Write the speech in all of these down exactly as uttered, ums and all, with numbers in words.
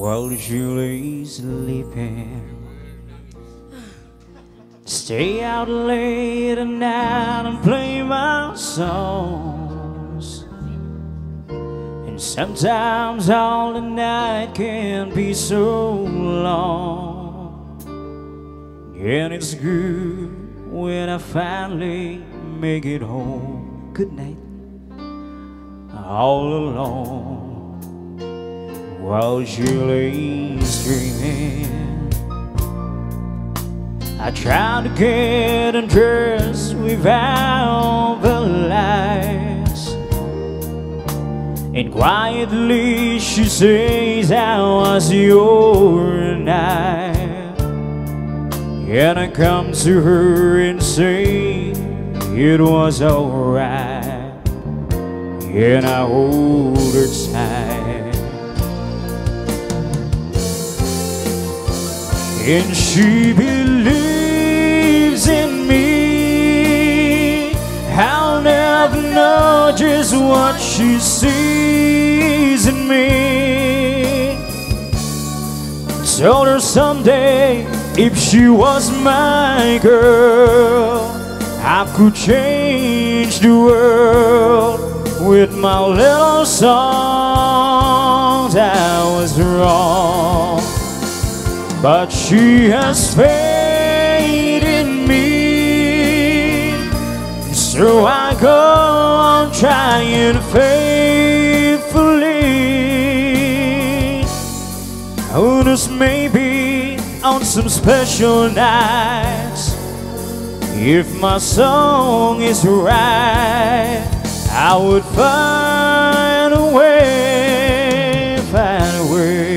while Julie's sleeping. Stay out late at night and play my songs. And sometimes all the night can be so long. And it's good when I finally make it home. Good night. All alone while Julie's dreaming. I tried to get undressed without the lights, and quietly she says, "How was your night?" And I come to her and say, "It was alright." And I hold her tight, and she believes in me. I'll never know just what she sees in me. Told her someday if she was my girl, I could change the world with my little songs. I was wrong, but she has faith in me, so I go on trying faithfully. Who knows, maybe on some special nights, if my song is right, I would find a way, find a way.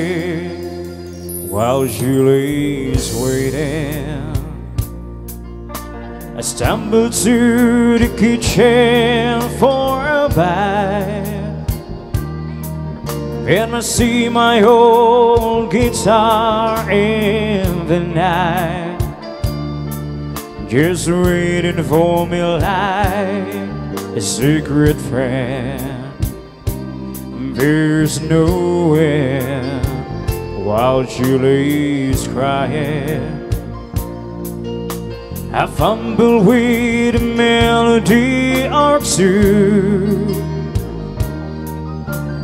While Julie's waiting, I stumble to the kitchen for a bite. Then I see my old guitar in the night, just waiting for me like a secret friend. There's no end while Julie's crying. I fumble with a melody or two,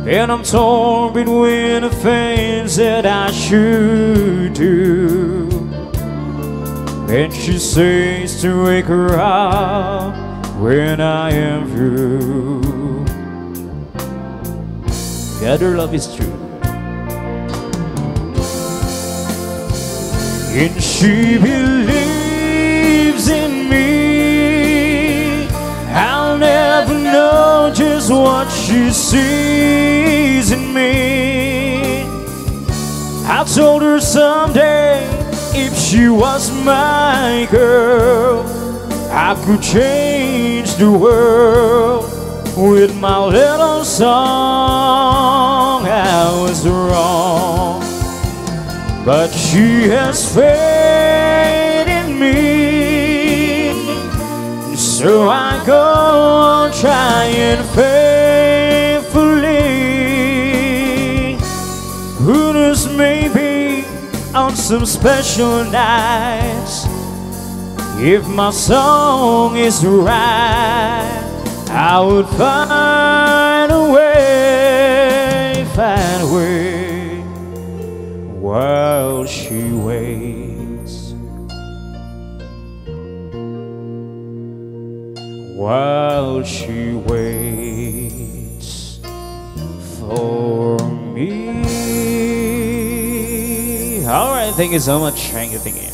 and I'm torn between the things that I should do. Then she says to wake her up when I am through. God, her love is true. And she believes in me. I'll never know just what she sees in me. I told her someday if she was my girl, I could change the world with my little song. I was wrong, but she has faith in me, so I go on trying faithfully. Who knows, maybe on some special nights, if my song is right, I would find a way, find a way. While she waits, while she waits for me. All right, thank you so much. Thank you, thank you.